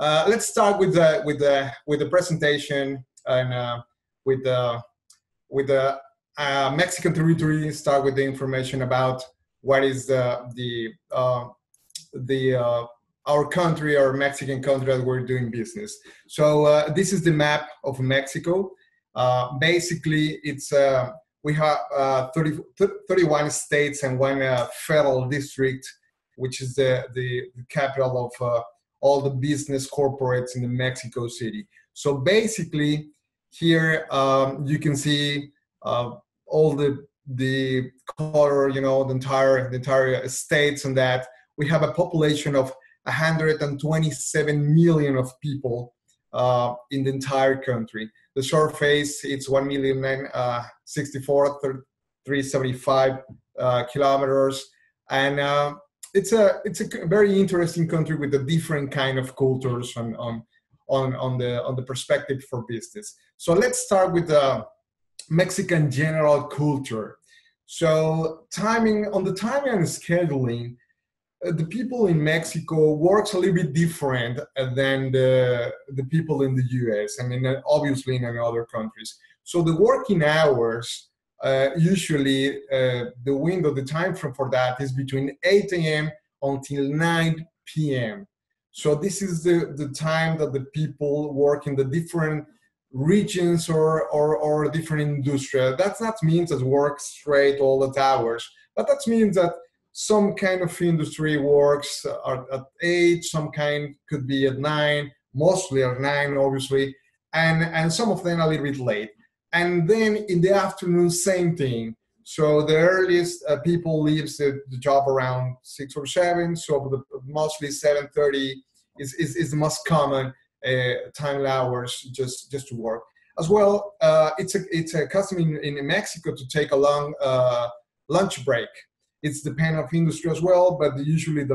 Let's start with the presentation and with the Mexican territory. Start with the information about what is our country, our Mexican country that we're doing business. So this is the map of Mexico. Basically, it's we have 31 states and one federal district, which is the capital of all the business corporates in the Mexico City. So basically, here you can see all the color, you know, the entire states, and that we have a population of 127 million of people in the entire country. The surface, it's 1,064,375 kilometers, and it's a very interesting country with a different kind of cultures on the perspective for business. So let's start with the Mexican general culture. So on the timing and scheduling, the people in Mexico works a little bit different than the people in the US. I mean, obviously in other countries. So the working hours, usually the window, the time frame for that is between 8 a.m. until 9 p.m. So this is the time that the people work in the different regions or different industry. That's not means that work straight all the hours, but that means that some kind of industry works at 8, some kind could be at 9, mostly at 9, obviously, and some of them a little bit late. And then in the afternoon, same thing. So the earliest people leaves the job around 6 or 7, so mostly 7:30 is the most common time hours just to work. As well, it's a custom in Mexico to take a long lunch break. It's dependent on industry as well, but usually the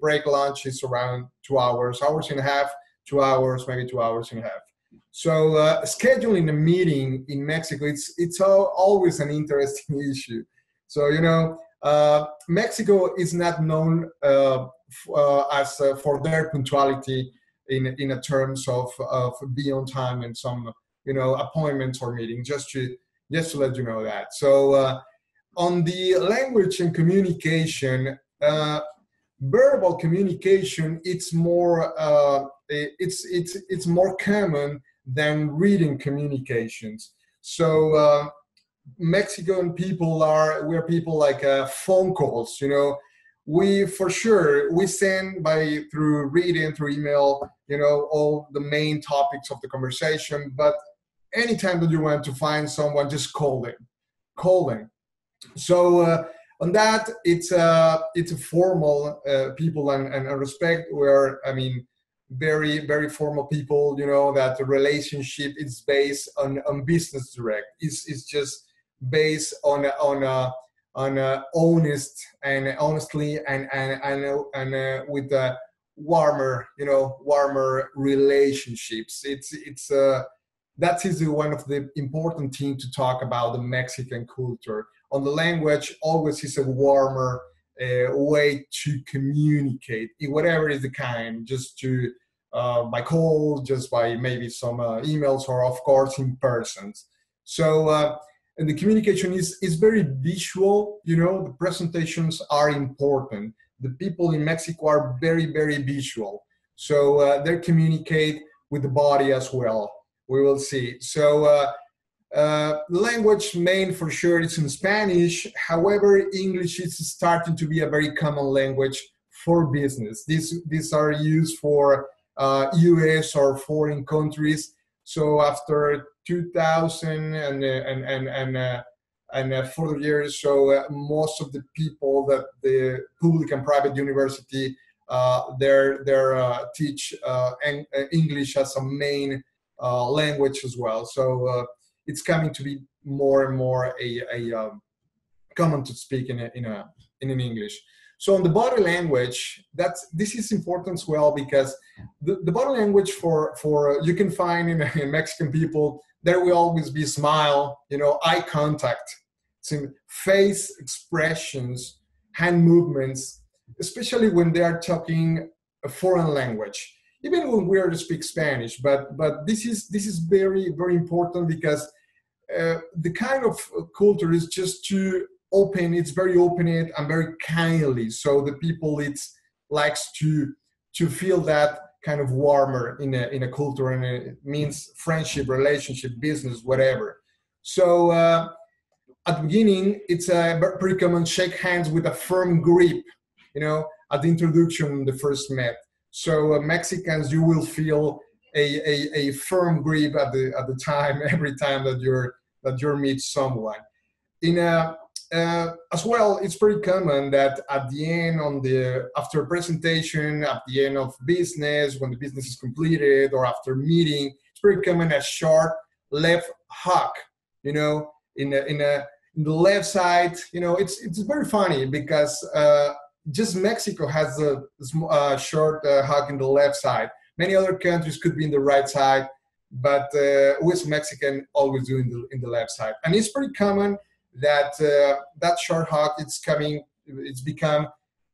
break lunch is around 2 hours, hours and a half, 2 hours, maybe 2 hours and a half. So scheduling a meeting in Mexico, it's always an interesting issue. So, you know, Mexico is not known as for their punctuality in a terms of being on time and some, you know, appointments or meetings, just to let you know that. So. On the language and communication, verbal communication, it's more common than written communications. So Mexican people we're people like phone calls. You know, we send through reading, through email, you know, all the main topics of the conversation. But anytime that you want to find someone, just call them. So on that, it's a formal people and respect where, I mean, very, very formal people, you know, that the relationship is based on business direct. It's just based on honest and honestly and with a warmer, you know, warmer relationships. It's that is one of the important things to talk about the Mexican culture. On the language, always is a warmer way to communicate, whatever is the kind, just to by call, just by maybe some emails, or of course in person. So, and the communication is very visual. You know, the presentations are important. The people in Mexico are very, very visual. So they communicate with the body as well. We will see. So. Language main for sure it's in Spanish. However, English is starting to be a very common language for business. These are used for US or foreign countries. So after 2000 and further years, so most of the people that the public and private university they teach English as a main language as well. So it's coming to be more and more a common to speak in English. So on the body language, this is important as well, because the body language for you can find in Mexican people, there will always be smile, you know, eye contact, face expressions, hand movements, especially when they are talking a foreign language, even when we already speak Spanish. But this is very, very important, because the kind of culture is just too open. It's very open and very kindly. So the people likes to feel that kind of warmer in a culture, and it means friendship, relationship, business, whatever. So at the beginning, it's a pretty common shake hands with a firm grip, at the introduction when they first met. So Mexicans, you will feel a firm grip at the time, every time that you meet someone. As well, it's pretty common that at the end, after presentation, at the end of business, when the business is completed, or after meeting, it's pretty common a short left hug, in the left side. It's very funny, because just Mexico has a short hug in the left side. Many other countries could be in the right side, but with Mexican always do in the left side. And it's pretty common that that short hug, it's become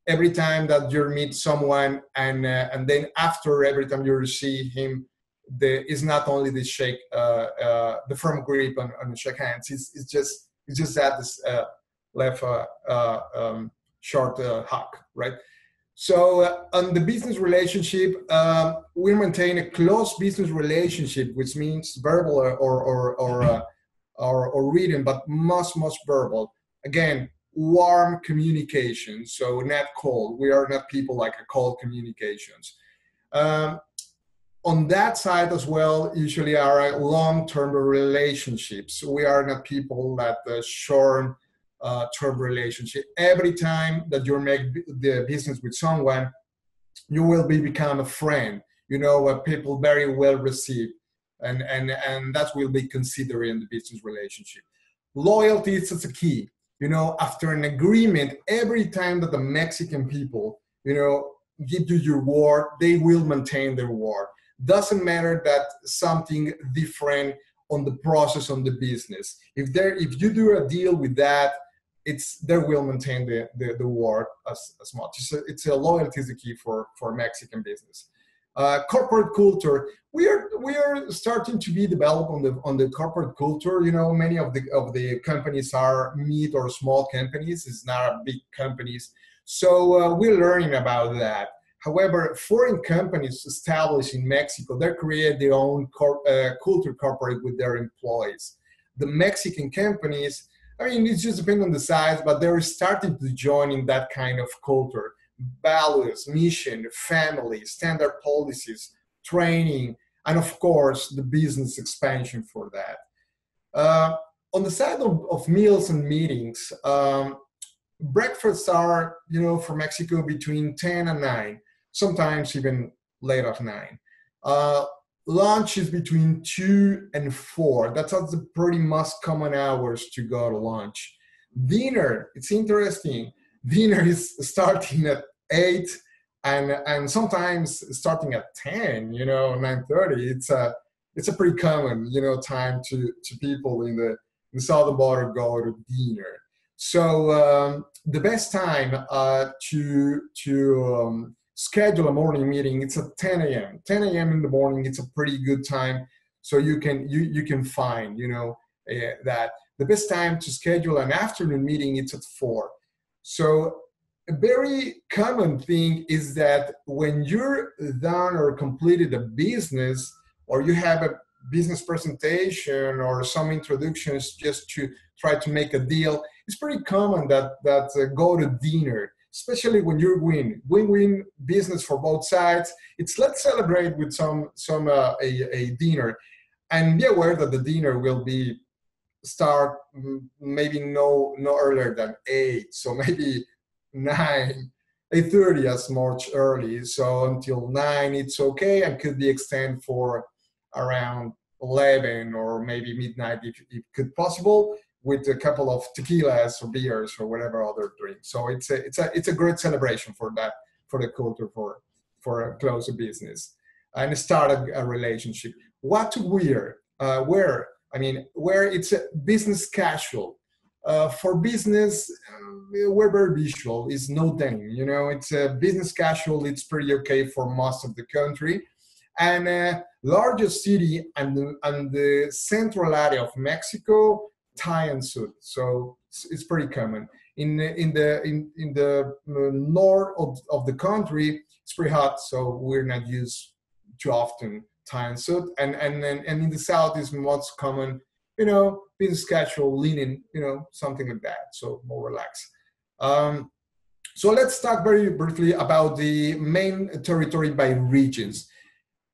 every time that you meet someone, and then after every time you see him, there is not only the shake, the firm grip on the shake hands. It's just that this left short hug, right? So on the business relationship, we maintain a close business relationship, which means verbal or written, but most verbal. Again, warm communication, so not cold. We are not people like a cold communications. On that side as well, usually are long-term relationships. We are not people that short-term relationship. Every time that you make the business with someone, you will become a friend. People very well received, and that will be considered in the business relationship. Loyalty is a key. After an agreement, every time that the Mexican people, give you your word, they will maintain their word. Doesn't matter that something different on the process, on the business. If you do a deal with that, they will maintain the word as much. It's a loyalty is the key for Mexican business. Corporate culture. We are starting to be developed on the corporate culture. Many of the companies are mid or small companies. It's not big companies. So we're learning about that. However, foreign companies established in Mexico, they create their own culture corporate with their employees. The Mexican companies, it just depends on the size, but they're starting to join in that kind of culture. Values, mission, family, standard policies, training, and of course, the business expansion for that. On the side of meals and meetings, breakfasts are, for Mexico, between 10 and 9. Sometimes even late at 9. Lunch is between 2 and 4. That's the pretty most common hours to go to lunch. Dinner, it's interesting. Dinner is starting at 8 and sometimes starting at 10, 9:30. It's a pretty common, time to people in the southern border go to dinner. So the best time to schedule a morning meeting, it's at 10 a.m. 10 a.m. in the morning, it's a pretty good time. So you can find, that the best time to schedule an afternoon meeting, it's at 4. So a very common thing is that when you're done or completed a business, or you have a business presentation or some introductions just to try to make a deal, it's pretty common that go to dinner, especially when you're win-win business for both sides. It's let's celebrate with a dinner, and be aware that the dinner will be start maybe no earlier than 8, so maybe 9, 8:30 as much early. So until 9, it's okay, and could be extended for around 11 or maybe midnight if it could possible, with a couple of tequilas or beers or whatever other drink. So it's a great celebration for that, for the culture, for close a business and start a relationship. What to wear? Where it's a business casual. For business, we're very visual. It's no thing, you know, it's a business casual. It's pretty okay for most of the country. And largest city and the central area of Mexico, tie and suit. So it's pretty common. In the north of the country, it's pretty hot, so we're not used too often tie and suit. And in the south is most common, you know, business casual, linen, you know, something like that. So more relaxed. So let's talk very briefly about the main territory by regions.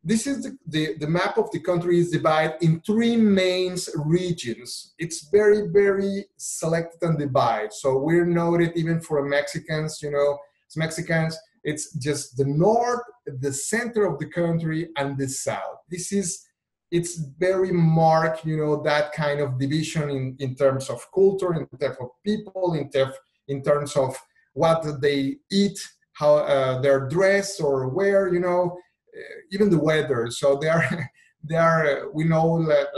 This is the map of the country is divided in three main regions. It's very, very selected and divided. So we're noted even for Mexicans, you know, as Mexicans, it's just the north, the center of the country, and the south. This is, it's very marked, you know, that kind of division in terms of culture, in terms of people, in terms of what they eat, how they're dressed or wear, you know. Even the weather. So they are we know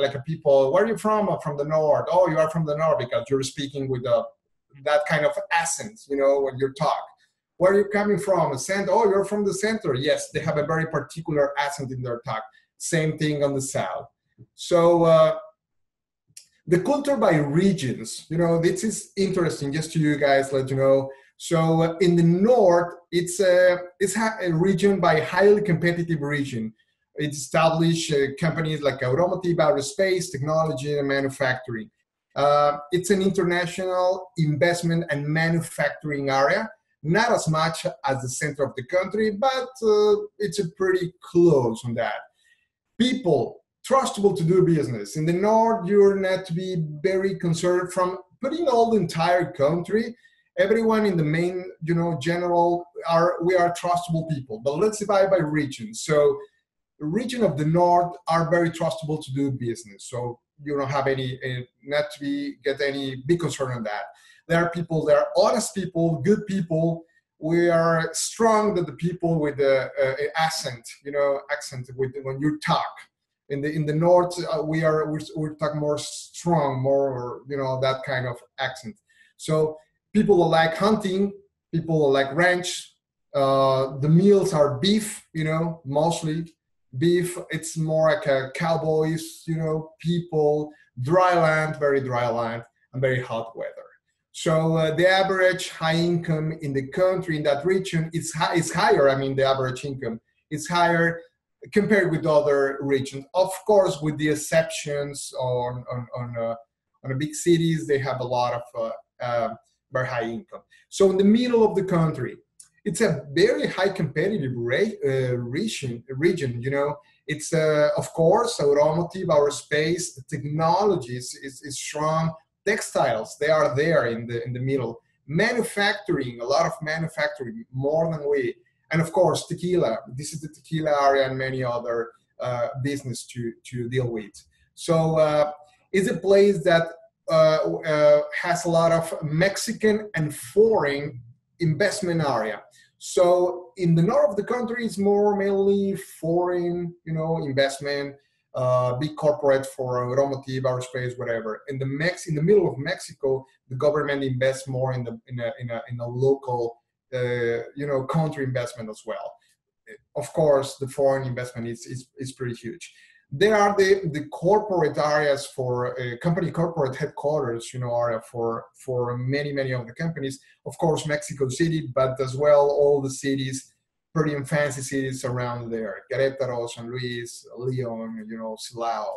like a people, where are you from? I'm from the north. Oh, you are from the north because you're speaking with that kind of accent, you know, when you talk. Where are you coming from? Oh, you're from the center. Yes, they have a very particular accent in their talk. Same thing on the south. So the culture by regions, you know, this is interesting just to you guys, let you know. So in the north, it's a region by highly competitive region. It established companies like automotive, aerospace, technology, and manufacturing. It's an international investment and manufacturing area, not as much as the center of the country, but it's a pretty close on that. People, trustable to do business. In the north, you're not to be very concerned from putting all the entire country. Everyone in the main, you know, general, we are trustable people, but let's divide by region. So region of the north are very trustable to do business. So you don't have any, not to be, get any big concern on that. There are people, there are honest people, good people. We are strong that the people with the accent, you know, when you talk. In the north, we talk more strong, more, you know, that kind of accent. So people like hunting, people like ranch, the meals are beef, you know, mostly beef. It's more like a cowboys, you know, people, dry land, very dry land, and very hot weather. So the average high income in the country, in that region, is higher, I mean, the average income is higher compared with other regions. Of course, with the exceptions on the big cities, they have a lot of very high income. So in the middle of the country, it's a very high competitive region, you know. It's, of course, automotive, aerospace, technologies is strong. Textiles, they are there in the middle. Manufacturing, a lot of manufacturing, more than we. And of course, tequila. This is the tequila area and many other business to deal with. So it's a place that has a lot of Mexican and foreign investment area. So in the north of the country, it's more mainly foreign, you know, investment, big corporate for automotive, aerospace, whatever. In the middle of Mexico, the government invests more in a local, you know, country investment as well. Of course, the foreign investment is pretty huge. There are the corporate areas for company corporate headquarters, you know, area for many of the companies. Of course, Mexico City, but as well all the cities, pretty fancy cities around there. Querétaro, San Luis, León, you know, Silao,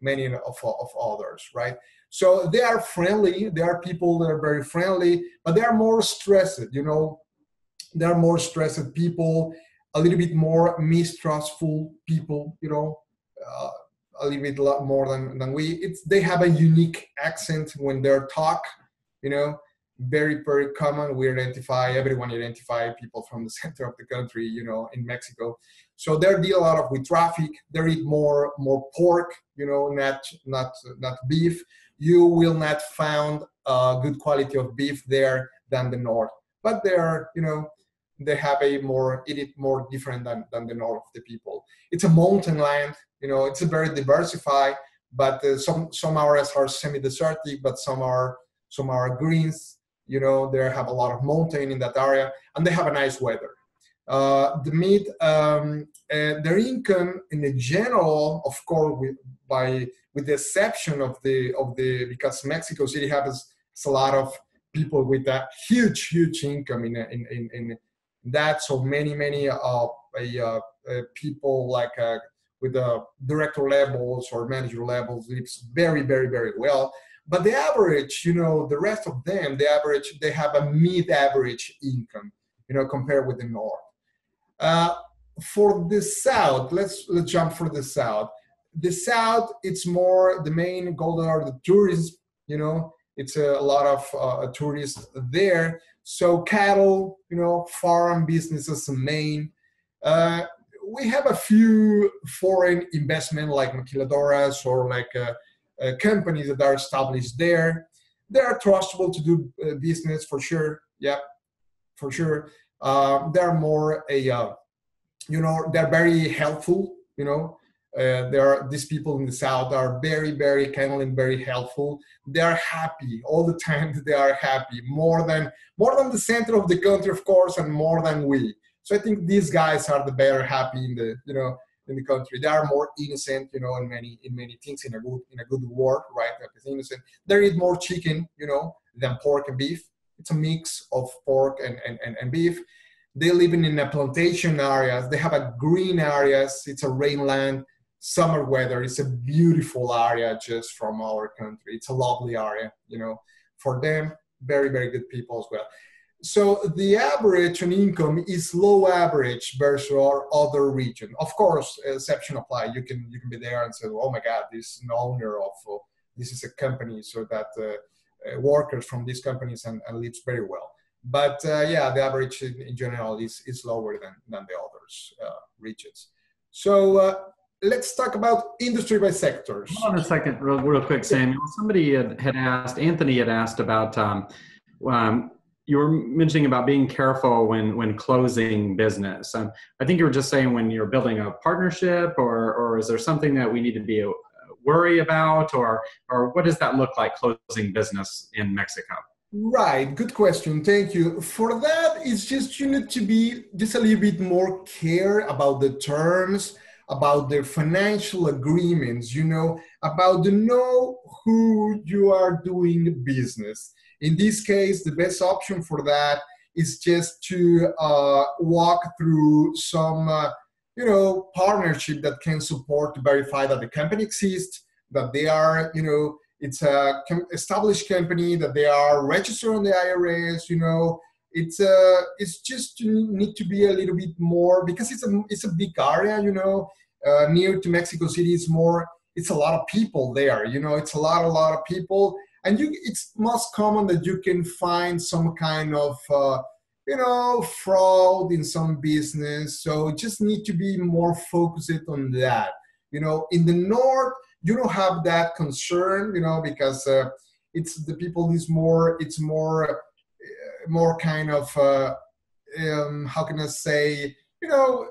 many of others, right? So they are friendly. There are people that are very friendly, but they are more stressed, you know. They are more stressed people, a little bit more mistrustful people, you know. A little bit more than we. They have a unique accent when they talk, you know, very common. Everyone identify people from the center of the country, you know, in Mexico. So they deal a lot with traffic. They eat more pork, you know, not beef. You will not find good quality of beef there than the north. But they're, you know, they have it more different than the north of the people. It's a mountain land, you know, it's a very diversified, but some areas are semi-desertic, but some are some are greens, you know, they have a lot of mountain in that area, and they have a nice weather. The mid, their income in the general, of course, with the exception of because Mexico City has a lot of people with a huge income in that. So many people like with the director levels or manager levels lives very well. But the average, you know, the rest of them, the average, they have a mid-average income, you know, compared with the north. For the south, let's jump for the south. The south, it's more the main golden are the tourists, you know, it's a lot of tourists there. So cattle, you know, farm businesses in Maine. We have a few foreign investment like maquiladoras or like companies that are established there. They are trustable to do business for sure. Yeah, for sure. They're more a, you know, they're very helpful, you know. These people in the south are very kindly and very helpful. They are happy all the time. They are happy more than the center of the country, of course, and more than we. So I think these guys are the better happy in the, you know, in the country. They are more innocent, you know, in many things, in a good word, right? Innocent. They eat more chicken, you know, than pork and beef. It's a mix of pork and beef. They live in a plantation areas. They have a green areas. It's a rainland. Summer weather, it's a beautiful area just from our country. It's a lovely area, you know, for them, very good people as well. So the average on income is low average versus our other region. Of course, exception apply. You can be there and say, oh my God, this is an owner of, this is a company, so that workers from these companies and lives very well. But yeah, the average in general is lower than the others regions. So, let's talk about industry by sectors. Hold on a second, real quick, Samuel. Somebody had asked, Anthony had asked about, you were mentioning about being careful when closing business. I think you were just saying when you're building a partnership, or is there something that we need to be worried about, or what does that look like, closing business in Mexico? Right, good question, thank you. For that, it's just you need to be just a little bit more care about the terms, about their financial agreements, you know, about the know who you are doing business. In this case, the best option for that is just to walk through some, you know, partnership that can support to verify that the company exists, that they are, you know, it's a established company, that they are registered on the IRS, you know. It's just you need to be a little bit more, because it's a big area, you know, near to Mexico City. It's a lot of people there, you know, it's a lot of people, and it's most common that you can find some kind of, you know, fraud in some business. So just need to be more focused on that. You know, in the north, you don't have that concern, you know, because it's the people is more, it's more kind of, how can I say, you know,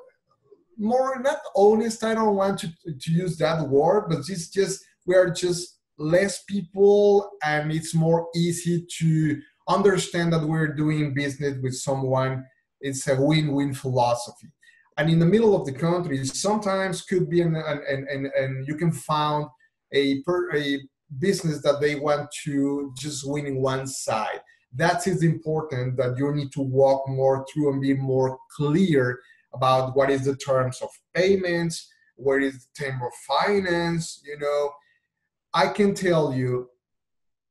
more not honest, I don't want to use that word, but it's just, we are just less people, and it's more easy to understand that we're doing business with someone. It's a win-win philosophy. And in the middle of the country, sometimes could be, and you can find a business that they want to just win in one side. That is important, that you need to walk more through and be more clear about what is the terms of payments, what is the term of finance, you know. I can tell you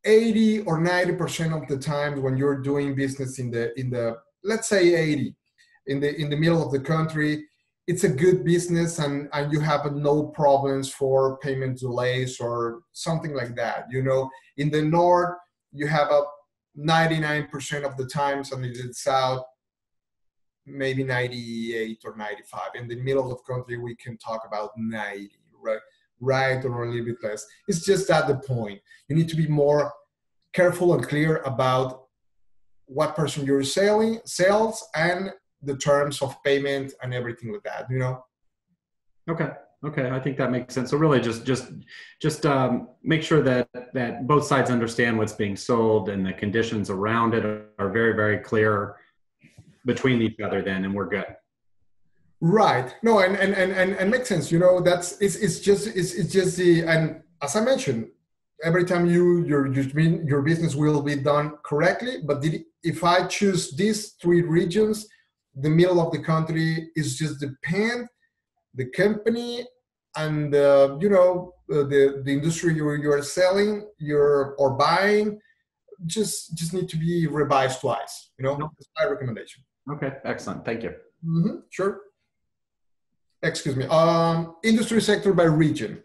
80 or 90% of the time when you're doing business in the let's say 80 in the middle of the country, it's a good business, and you have no problems for payment delays or something like that, you know. In the north, you have a 99% of the time, something that's out, maybe 98 or 95. In the middle of the country, we can talk about 90, right, or a little bit less. It's just at the point. You need to be more careful and clear about what person you're sells, and the terms of payment and everything with that, you know? Okay, Okay, I think that makes sense. So really just make sure that both sides understand what's being sold, and the conditions around it are very, very clear between each other then, and we're good. Right. No, and makes sense. You know, that's it's just the, and as I mentioned, every time your business will be done correctly, but if I choose these three regions, the middle of the country is just depend the company and the industry you're selling or buying just need to be revised twice. You know, that's my recommendation. Okay, excellent. Thank you. Mm-hmm, sure. Excuse me. Industry sector by region.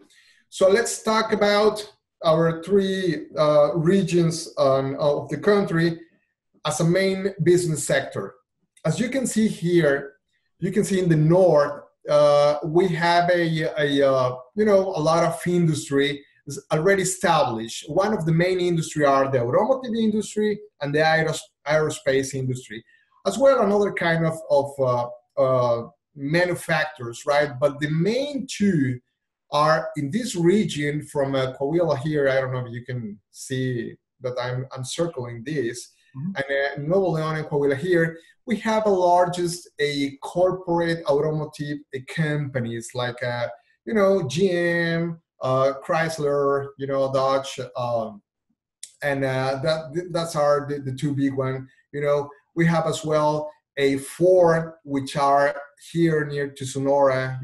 So let's talk about our three regions of the country as a main business sector. As you can see here, you can see in the north, we have a lot of industry already established. One of the main industry are the automotive industry and the aerospace industry, as well as another kind of manufacturers, right? But the main two are in this region from Coahuila here. I don't know if you can see, but I'm circling this. Mm-hmm. And Nuevo León and Coahuila here, we have a largest corporate automotive companies like GM, Chrysler, Dodge, and that's our the two big one. We have as well a Ford, which are here near to Sonora,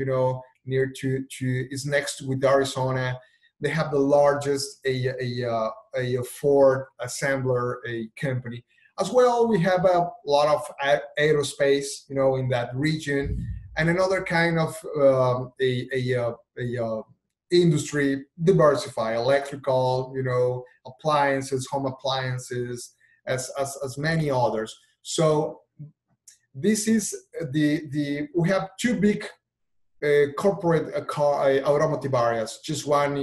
near to is next with Arizona. They have the largest a Ford assembler company. As well, we have a lot of aerospace, in that region, and another kind of industry diversify, electrical, appliances, home appliances, as many others. So this is we have two big corporate automotive areas. Just one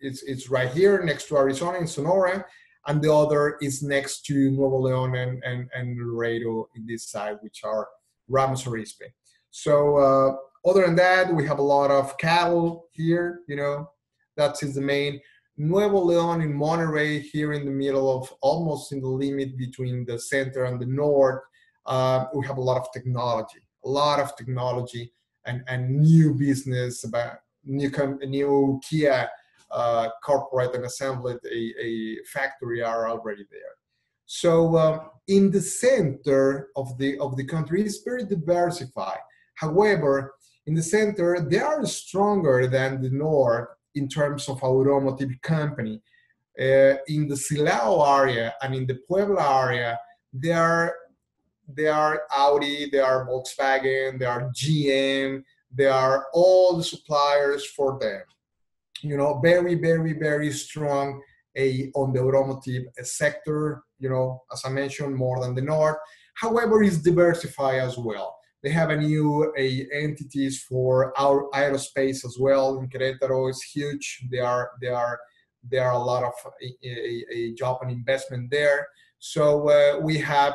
it's right here next to Arizona in Sonora, and the other is next to Nuevo León and Laredo in this side, which are Ramos Arizpe. So other than that, we have a lot of cattle here, that is the main. Nuevo León in Monterrey, here in the middle of, almost in the limit between the center and the north, we have a lot of technology. And new business, about new Kia corporate and assembled a factory are already there. So in the center of the country is very diversified. However, in the center they are stronger than the north in terms of automotive company. In the Silao area and in the Puebla area, they are Audi, they are Volkswagen, they are GM, they are all the suppliers for them. Very, very, very strong on the automotive sector, as I mentioned, more than the north. However, it's diversified as well. They have a new entities for our aerospace as well. In Querétaro is huge. There are a lot of a job and investment there. So we have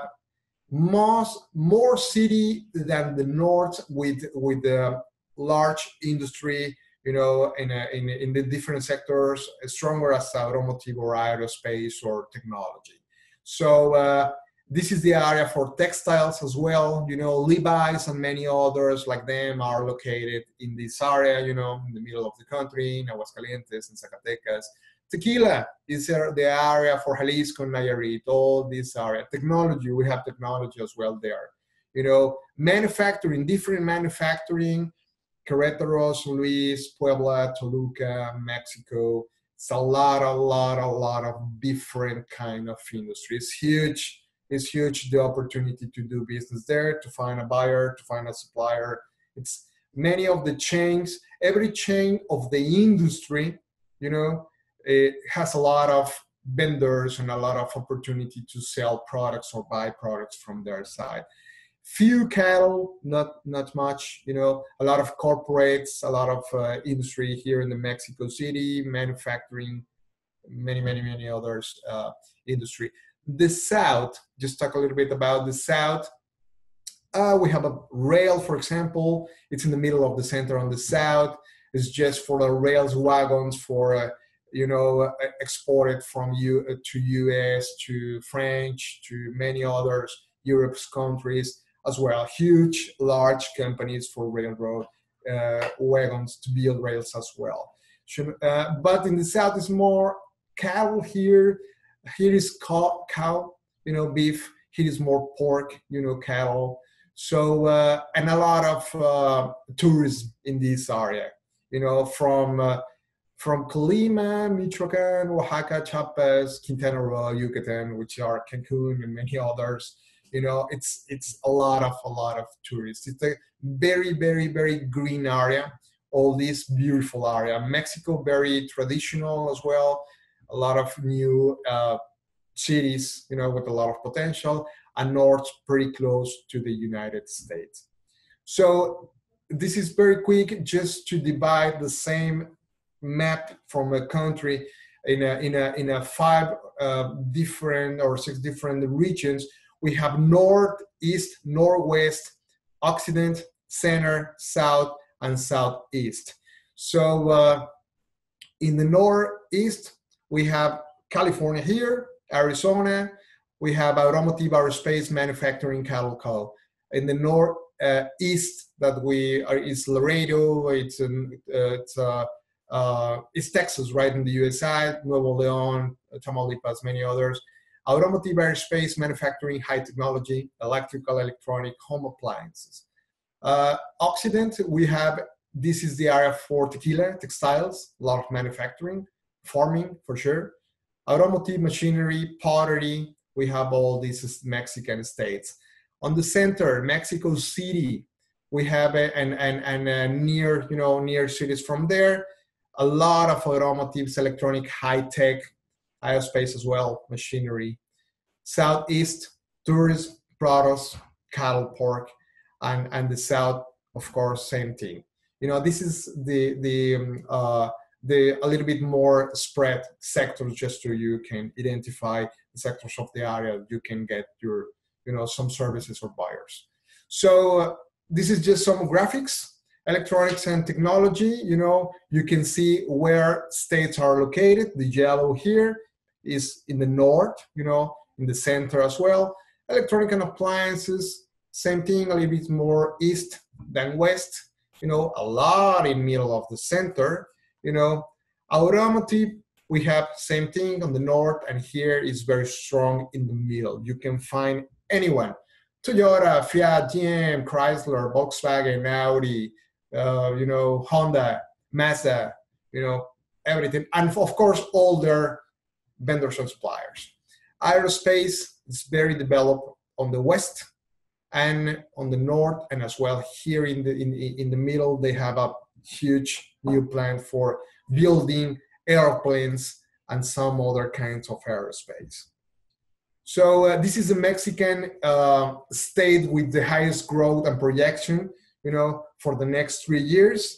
more city than the north with the large industry, in the different sectors, stronger as automotive or aerospace or technology. So this is the area for textiles as well. Levi's and many others like them are located in this area, in the middle of the country, in Aguascalientes and Zacatecas. Tequila is the area for Jalisco, Nayarit, all this area. Technology, we have technology as well there. Manufacturing, different manufacturing, Querétaro, San Luis, Puebla, Toluca, Mexico. It's a lot of different kind of industry. It's huge, the opportunity to do business there, to find a buyer, to find a supplier. It's many of the chains, every chain of the industry, it has a lot of vendors and a lot of opportunity to sell products or buy products from their side. Few cattle, not much, a lot of corporates, a lot of industry here in the Mexico City, manufacturing, many others industry. The South, just talk a little bit about the South. We have a rail, for example. It's in the middle of the center on the South. It's just for the rails wagons for, exported from to US, to French, to many others, Europe's countries as well. Huge, large companies for railroad wagons to build rails as well. But in the South is more cattle here. Here is cow, beef. Here is more pork, cattle. So, and a lot of tourism in this area, from Colima, Michoacan, Oaxaca, Chiapas, Quintana Roo, Yucatan, which are Cancun and many others. It's a lot of tourists. It's a very, very, very green area. All this beautiful area. Mexico, very traditional as well. A lot of new cities, with a lot of potential, and north pretty close to the United States. So this is very quick, just to divide the same map from a country in a five different or six different regions. We have north, east, northwest, occident, center, south, and southeast. So in the northeast, we have California here, Arizona. We have Automotive Aerospace Manufacturing Cattle Co. In the northeast, it's Laredo, it's Texas, right, in the U.S. side, Nuevo León, Tamaulipas, many others. Automotive Aerospace Manufacturing High Technology, Electrical, Electronic, Home Appliances. Occident, we have, this is the area for tequila, textiles, a lot of manufacturing, farming for sure, automotive machinery, pottery. We have all these Mexican states. On the center, Mexico City, we have near cities from there, a lot of automotives, electronic, high tech, aerospace as well, machinery. Southeast, tourist products, cattle, pork. And the south, of course, same thing. This is the a little bit more spread sectors, just so you can identify the sectors of the area. You can get your some services or buyers. So this is just some graphics, electronics and technology. You can see where states are located. The yellow here is in the north. In the center as well. Electronic and appliances. Same thing, a little bit more east than west, a lot in middle of the center, Automotive, we have same thing on the north, and here is very strong in the middle. You can find anyone, Toyota, Fiat, GM, Chrysler, Volkswagen, Audi, Honda, Mazda, everything. And of course, all their vendors and suppliers. Aerospace is very developed on the west, and on the north, and as well here in the middle, they have a huge new plan for building airplanes and some other kinds of aerospace. So this is the Mexican state with the highest growth and projection, for the next 3 years.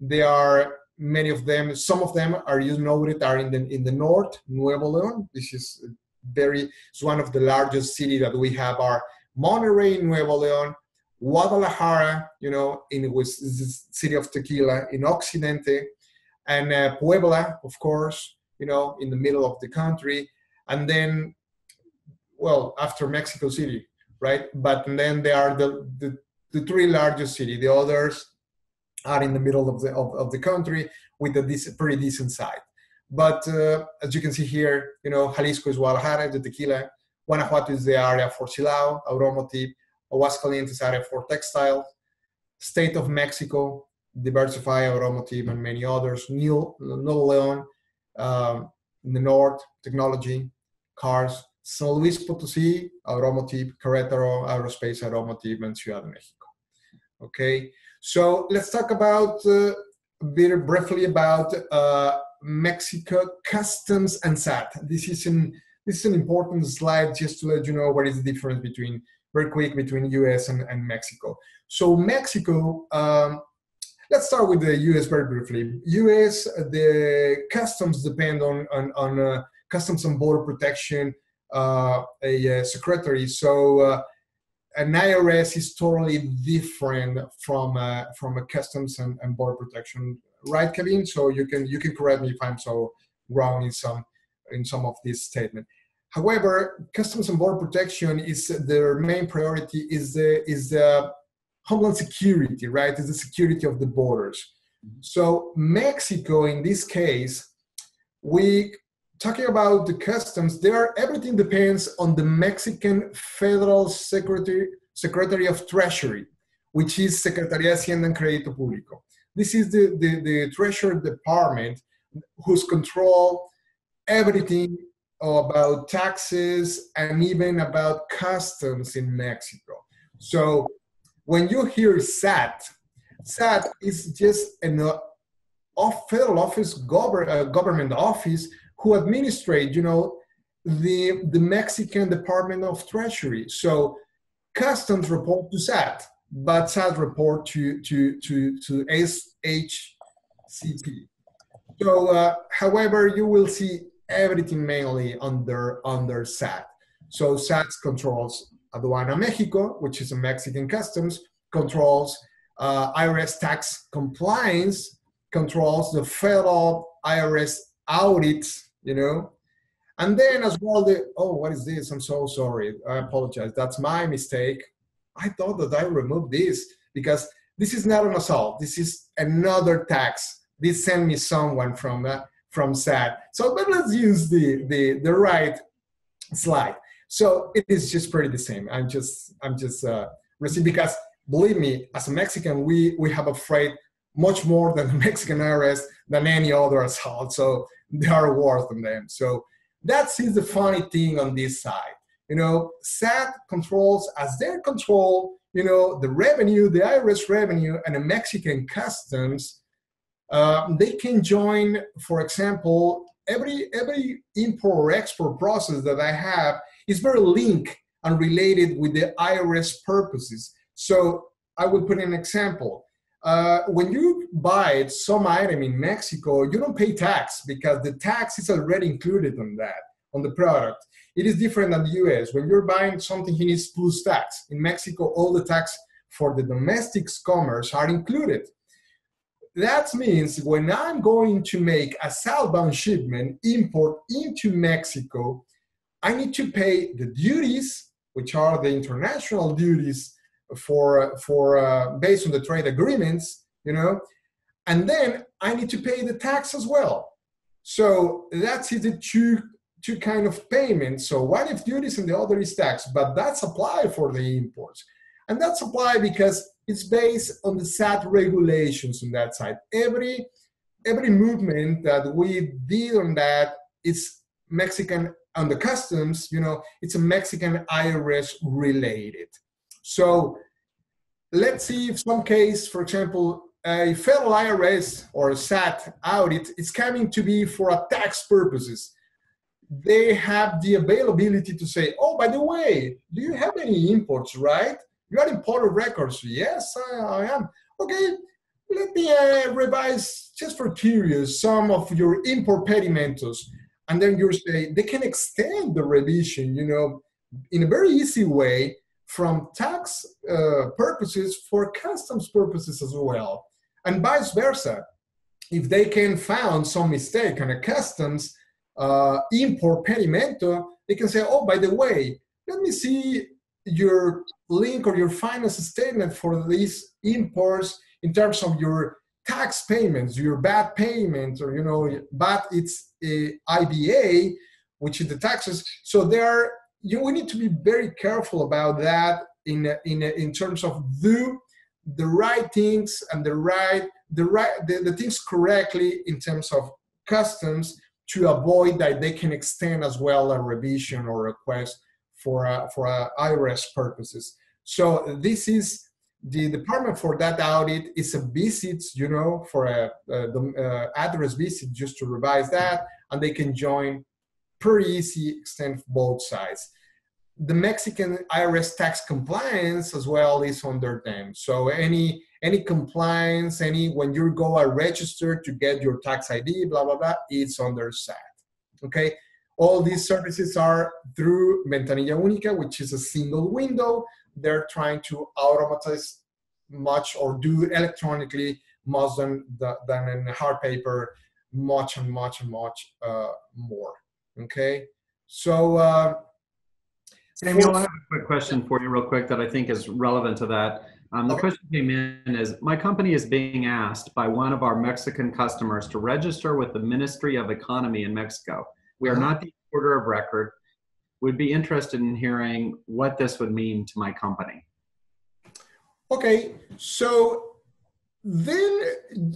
There are many of them. Some of them are noted are in the north, Nuevo León. This is it's one of the largest cities that we have. Are Monterrey, Nuevo León, Guadalajara, it was the city of tequila, in Occidente, and Puebla, of course, in the middle of the country. And then, well, after Mexico City, right? But then they are the three largest cities. The others are in the middle of the country with a pretty decent size. But as you can see here, Jalisco is Guadalajara, the tequila. Guanajuato is the area for Silao, automotive. Aguascalientes area for textile. State of Mexico, diversify automotive and many others. Nuevo León, in the north, technology, cars. San Luis Potosí, automotive. Querétaro, aerospace, automotive, and Ciudad de Mexico. Okay, so let's talk about, very briefly about Mexico customs and SAT. This is an important slide, just to let you know what is the difference between US and Mexico. So Mexico, let's start with the US very briefly. US, the customs depend on Customs and Border Protection, a secretary. So an IRS is totally different from a Customs and Border Protection right, Kevin? So you can correct me if I'm so wrong in some of this statement. However, Customs and Border Protection is their main priority is the homeland security, right? Is the security of the borders. So Mexico, in this case, we talking about the customs. There, everything depends on the Mexican Federal Secretary of Treasury, which is Secretaría de Hacienda y Crédito Público. This is the Treasury Department whose control everything about taxes and even about customs in Mexico. So when you hear SAT, SAT is just a federal government office who administrate, you know, the Mexican Department of Treasury. So customs report to SAT, but SAT report to HCP. So, however, you will see everything mainly under SAT. So SAT controls Aduana Mexico, which is a Mexican customs, controls IRS tax compliance, controls the federal IRS audits, you know, and then as well the, oh, what is this? I'm so sorry. I apologize. That's my mistake. I thought that I removed this because this is not an assault. This is another tax. They sent me someone from SAT. So but let's use the right slide. So it is just pretty the same. I'm just because believe me, as a Mexican, we have afraid much more than the Mexican IRS than any other assault. So they are worse than them. So that's the funny thing on this side. You know, SAT controls as their control, you know, the revenue, the IRS revenue, and the Mexican customs. They can join, for example, every import or export process that I have is very linked and related with the IRS purposes. So I will put an example. When you buy some item in Mexico, you don't pay tax because the tax is already included on that, on the product. It is different than the US. When you're buying something, it is plus tax. In Mexico, all the tax for the domestic commerce are included. That means when I'm going to make a southbound shipment import into Mexico, I need to pay the duties, which are the international duties for based on the trade agreements, you know, and then I need to pay the tax as well. So that's the two kind of payments. So one is duties and the other is tax, but that's applied for the imports, and that's applied because it's based on the SAT regulations on that side. Every movement that we did on that is Mexican on the customs, you know, it's a Mexican IRS related. So let's see if some case, for example, a federal IRS or a SAT audit is coming to be for a tax purposes. They have the availability to say, oh, by the way, do you have any imports, right? You are importer records. Yes, I am. Okay, let me revise, just for curious, some of your import pedimentos. And then you say, they can extend the revision, you know, in a very easy way, from tax purposes for customs purposes as well, and vice versa. If they can find some mistake on a customs import pedimento, they can say, oh, by the way, let me see your link or your finance statement for these imports in terms of your tax payments, your VAT payment, or, you know, but it's IBA, which is the taxes. So there are, we need to be very careful about that in terms of do the right things and the things correctly in terms of customs to avoid that they can extend as well a revision or request for IRS purposes. So this is the department for that audit is a visit, you know, for the address visit just to revise that, and they can join pretty easy extend both sides. The Mexican IRS tax compliance as well is under them. So any compliance, when you go and register to get your tax ID, blah, blah, blah, it's under SAT, okay? All these services are through Ventanilla Única, which is a single window. They're trying to automatize much or do electronically much than in hard paper, much more. Okay, so Samuel, I have a quick question for you real quick that I think is relevant to that. The question came in is, my company is being asked by one of our Mexican customers to register with the Ministry of Economy in Mexico. We are not the importer of record. Would be interested in hearing what this would mean to my company. Okay, so then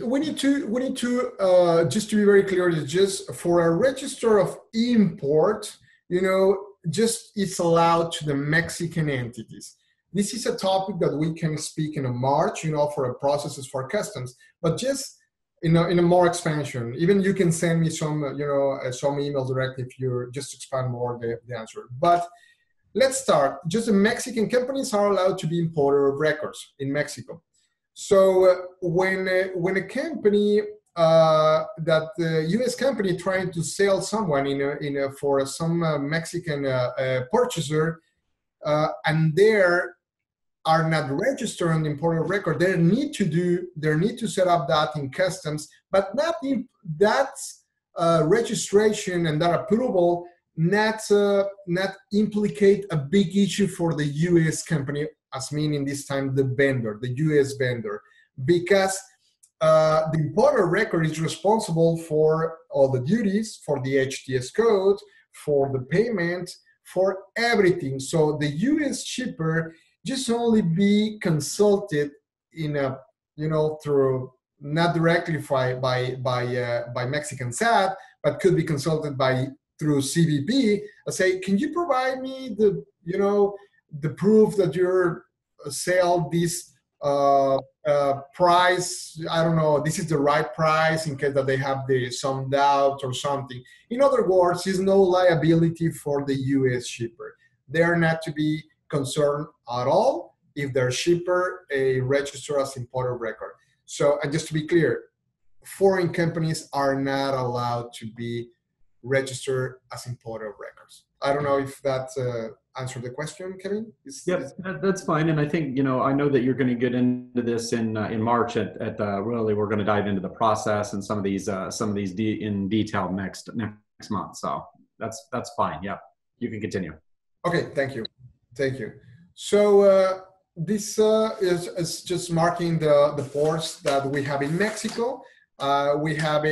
we need to just to be very clear, just for a register of import, you know, just it's allowed to the Mexican entities. This is a topic that we can speak in a March, you know, for processes for customs, but just in a more expansion. Even you can send me some, you know, some email direct if you just expand more the answer. But let's start. Just the Mexican companies are allowed to be importer of records in Mexico. So when a company that the U.S. company trying to sell someone for some Mexican purchaser, and there are not registered on the importer record, they need to set up that in customs, but that registration and that approval not implicate a big issue for the U.S. company, as meaning this time the vendor, the U.S. vendor, because the importer record is responsible for all the duties, for the HTS code, for the payment, for everything. So the U.S. shipper just only be consulted in a, you know, through not directly by Mexican SAT, but could be consulted through CBP. I say, can you provide me the, you know, the proof that you're sell this price? I don't know, this is the right price, in case that they have some doubt or something. In other words, there's no liability for the U.S. shipper. They're not to be concern at all if their shipper register as importer record. So, and just to be clear, foreign companies are not allowed to be registered as importer of records. I don't know if that answered the question, Kevin. Yes, that's fine. And I think, you know, I know that you're going to get into this in March. Really, we're going to dive into the process and some of these in detail next month. So that's fine. Yeah, you can continue. Okay, thank you. Thank you. So this is just marking the ports that we have in Mexico. We have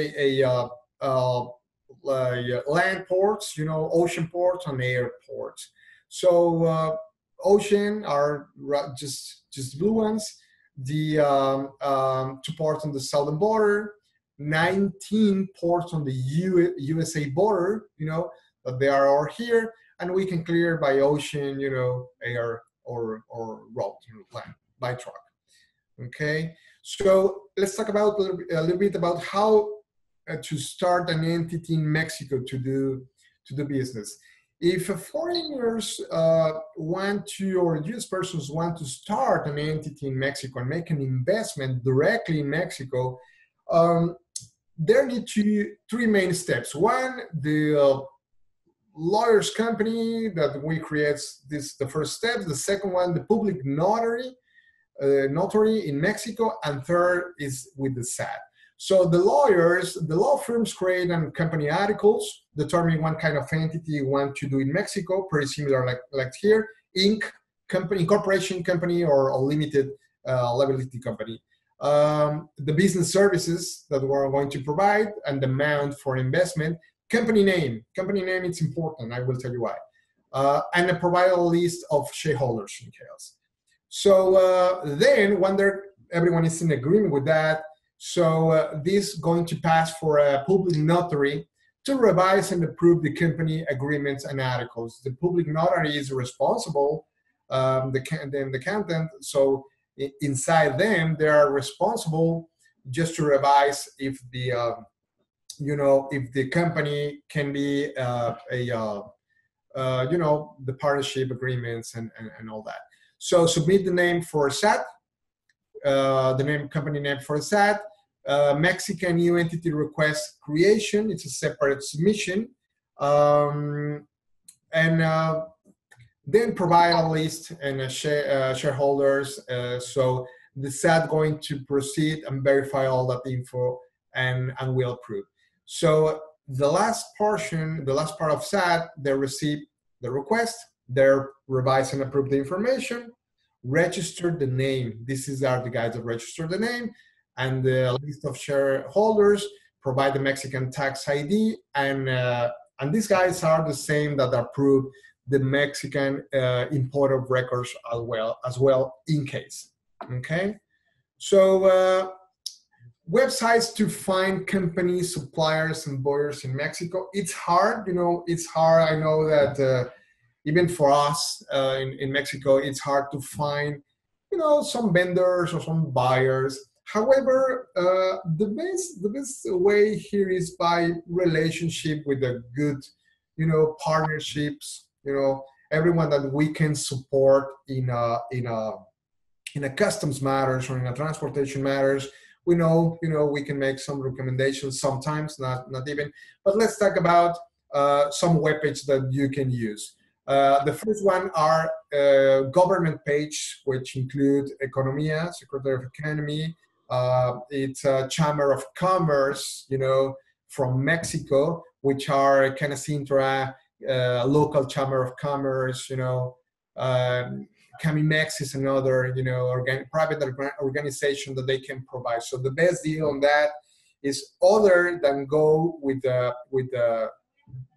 land ports, you know, ocean ports and air ports. So ocean are just blue ones. The 2 ports on the southern border, 19 ports on the USA border, you know, that they are all here. And we can clear by ocean, you know, air or road, you know, land, by truck. Okay, so let's talk about a little bit about how to start an entity in Mexico to do business. If foreigners or U.S. persons want to start an entity in Mexico and make an investment directly in Mexico, there need to be 3 main steps. One, the lawyer's company that we create, this the first step. The second one, the public notary in Mexico, and third is with the SAT. So the law firms create and company articles determining what kind of entity you want to do in Mexico, pretty similar like here, Inc., company, corporation company, or a limited liability company. The business services that we're going to provide and the amount for investment. Company name, it's important, I will tell you why. And provide a list of shareholders in chaos. So then when everyone is in agreement with that, so this is going to pass for a public notary to revise and approve the company agreements and articles. The public notary is responsible, the accountant, so inside them, they are responsible just to revise if the, you know, if the company can be you know, the partnership agreements and all that. So submit the name for SAT, company name for SAT, Mexican new entity request creation. It's a separate submission, and then provide a list and shareholders. So the SAT going to proceed and verify all that info and will approve. So the last portion, the last part of SAT, they receive the request, they revise and approve the information, register the name. This is the guides of register the name and the list of shareholders, provide the Mexican tax ID, and these guys are the same that approve the Mexican import of records as well in case, okay? So websites to find companies, suppliers, and buyers in Mexico, it's hard, you know, it's hard. I know that even for us in Mexico, it's hard to find, you know, some vendors or some buyers. However, the best way here is by relationship with a good, you know, partnerships, you know, everyone that we can support in a customs matters or in a transportation matters. We know, you know, we can make some recommendations sometimes, not even, but let's talk about some webpages that you can use. The first one are government page, which include Economía, Secretary of Economy. It's a Chamber of Commerce, you know, from Mexico, which are Canacintra, local Chamber of Commerce, you know. Camimex is another, you know, private organization that they can provide. So the best deal on that is other than go with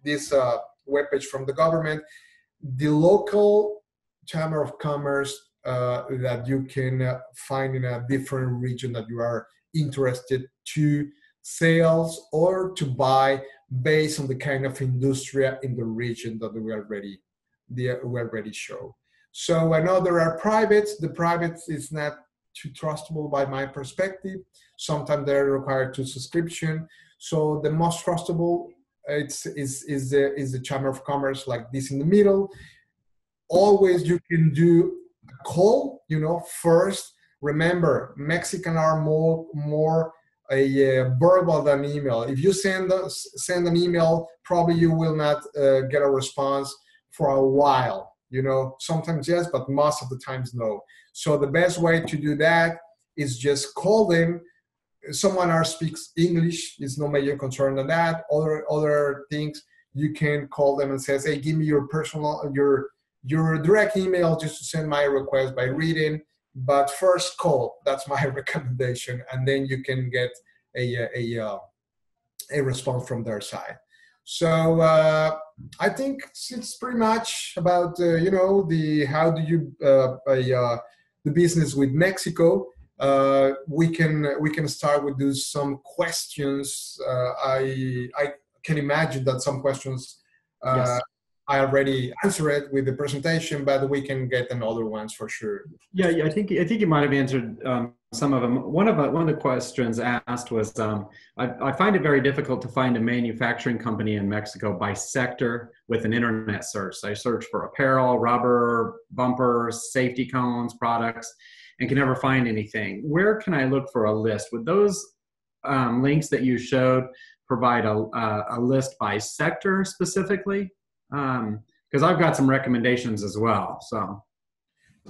this webpage from the government. The local Chamber of Commerce that you can find in a different region that you are interested to sales or to buy based on the kind of industry in the region that we already show. So I know there are privates. The privates is not too trustable by my perspective. Sometimes they're required to subscription. So the most trustable is the Chamber of Commerce, like this in the middle. Always you can do a call, you know, first. Remember, Mexicans are more verbal than email. If you send an email, probably you will not get a response for a while. You know, sometimes yes, but most of the times no. So the best way to do that is just call them. Someone else speaks English, is no major concern on that. Other things, you can call them and say, hey, give me your your direct email just to send my request by reading, but first call. That's my recommendation. And then you can get a response from their side. So I think it's pretty much about, you know, how do you the business with Mexico. We can start with some questions. I can imagine that some questions yes. I already answered it with the presentation, but we can get another ones for sure. Yeah, yeah, I think you might have answered some of them. One of the questions asked was, I find it very difficult to find a manufacturing company in Mexico by sector with an internet search. I search for apparel, rubber, bumpers, safety cones, products, and can never find anything. Where can I look for a list? Would those links that you showed provide a list by sector specifically? Because I've got some recommendations as well. So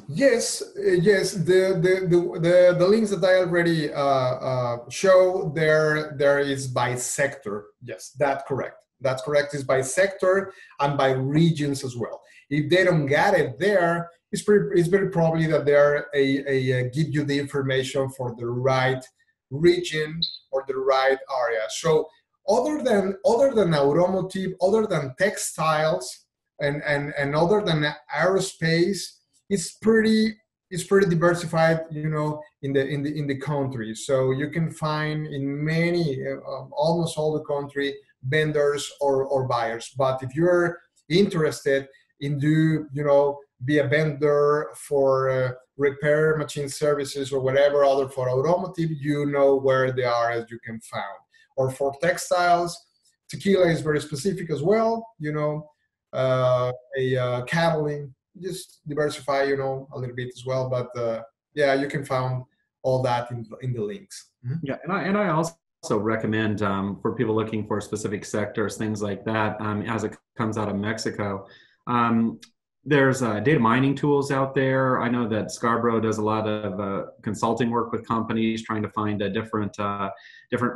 yes, yes, the links that I already show there is by sector. Yes, that's correct. That's correct. Is by sector and by regions as well. If they don't get it there, it's very probably that they are give you the information for the right region or the right area. So other than automotive, other than textiles, and other than aerospace, it's pretty diversified, you know, in the country. So you can find in many almost all the country vendors or buyers. But if you're interested in you know, be a vendor for repair machine services or whatever other for automotive, you know where they are as you can find. Or for textiles, tequila is very specific as well, you know, cattling, just diversify, you know, a little bit as well. But yeah, you can find all that in the links. Mm-hmm. Yeah, and I also recommend for people looking for specific sectors, things like that, as it comes out of Mexico. There's data mining tools out there. I know that Scarborough does a lot of consulting work with companies trying to find different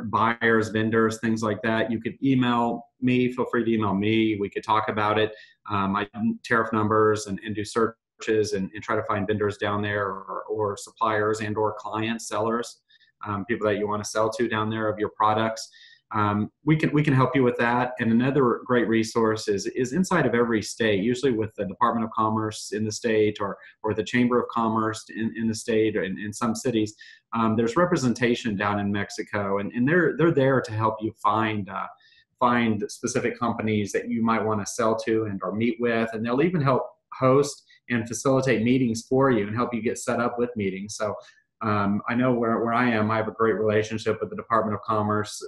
buyers, vendors, things like that. You could email me, feel free to email me. We could talk about it. I tariff numbers and do searches and try to find vendors down there or suppliers and or clients, sellers, people that you want to sell to down there of your products. We can help you with that. And another great resource is inside of every state, usually with the Department of Commerce in the state or the Chamber of Commerce in the state or in some cities. There's representation down in Mexico, and they're there to help you find specific companies that you might want to sell to and or meet with, and they'll even help host and facilitate meetings for you and help you get set up with meetings. So I know where I am, I have a great relationship with the Department of Commerce,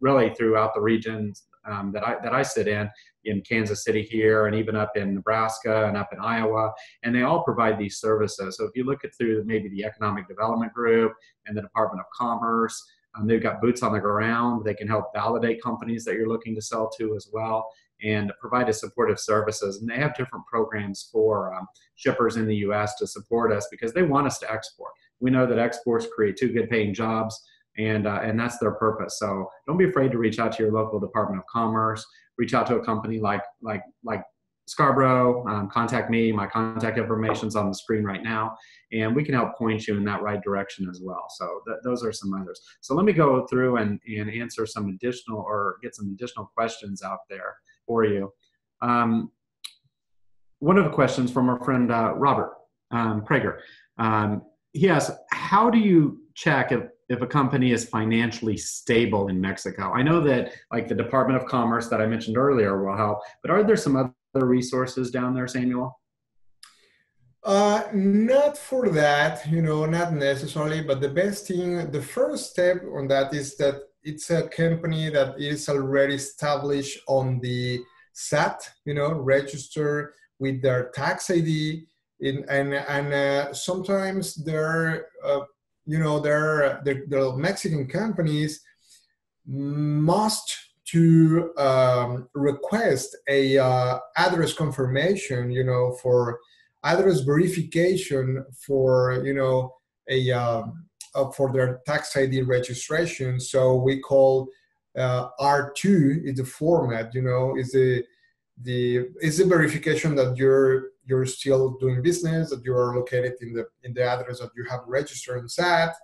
really throughout the regions that I sit in Kansas City here, and even up in Nebraska and up in Iowa, and they all provide these services. So if you look at through maybe the Economic Development Group and the Department of Commerce, they've got boots on the ground. They can help validate companies that you're looking to sell to as well, and provide us supportive services. And they have different programs for shippers in the U.S. to support us, because they want us to export. We know that exports create 2 good paying jobs, and that's their purpose. So don't be afraid to reach out to your local Department of Commerce, reach out to a company like Scarborough, contact me. My contact information's on the screen right now, and we can help point you in that right direction as well. So those are some others. So let me go through and answer some additional, or get some additional questions out there for you. One of the questions from our friend Robert Prager. Yes, how do you check if a company is financially stable in Mexico? I know that like the Department of Commerce that I mentioned earlier will help, but are there some other resources down there, Samuel? Not for that, not necessarily, but the best thing, the first step on that is that it's a company that is already established on the SAT, register with their tax ID. And sometimes the Mexican companies must to request a address confirmation, for address verification for for their tax ID registration. So we call R2 is the format, is the verification that you're still doing business, that you are located in the address that you have registered in SAT.